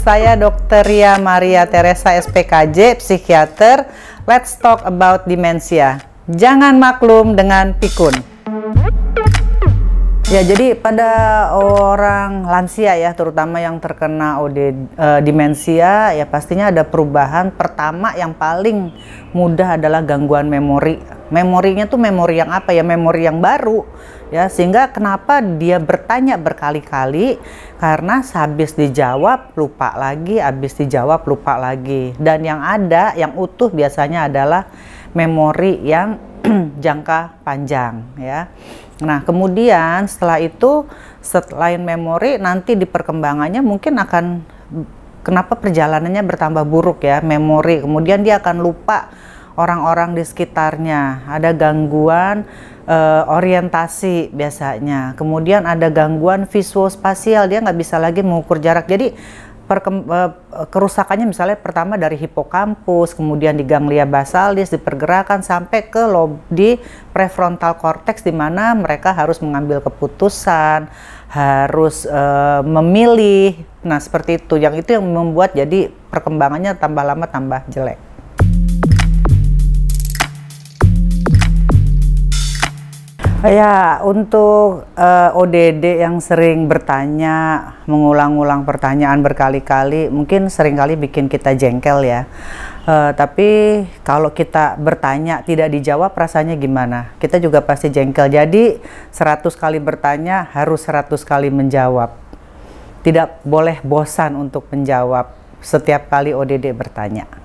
Saya Dr. Ria Maria Teresa SP.KJ., psikiater. Let's talk about demensia. Jangan maklum dengan pikun. Ya, jadi pada orang lansia ya, terutama yang terkena ODD, demensia, ya pastinya ada perubahan. Pertama yang paling mudah adalah gangguan memori. Memorinya tuh memori yang apa ya? Memori yang baru ya, sehingga kenapa dia bertanya berkali-kali, karena habis dijawab lupa lagi, habis dijawab lupa lagi. Dan yang ada, yang utuh biasanya adalah memori yang jangka panjang ya. Nah, kemudian setelah itu, selain memori, nanti di perkembangannya mungkin akan kenapa perjalanannya bertambah buruk ya, memori. Kemudian dia akan lupa orang-orang di sekitarnya, ada gangguan orientasi biasanya. Kemudian ada gangguan visuospasial, dia nggak bisa lagi mengukur jarak. Jadi kerusakannya misalnya pertama dari hipokampus, kemudian di ganglia basalis, dipergerakan sampai ke di prefrontal cortex, di mana mereka harus mengambil keputusan, harus memilih. Nah, seperti itu. Yang itu yang membuat jadi perkembangannya tambah lama tambah jelek. Ya, untuk ODD yang sering bertanya, mengulang-ulang pertanyaan berkali-kali, mungkin seringkali bikin kita jengkel ya. Tapi kalau kita bertanya tidak dijawab, rasanya gimana? Kita juga pasti jengkel. Jadi 100 kali bertanya harus 100 kali menjawab. Tidak boleh bosan untuk menjawab setiap kali ODD bertanya.